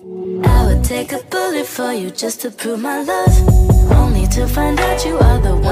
I would take a bullet for you just to prove my love, only to find out you are the one.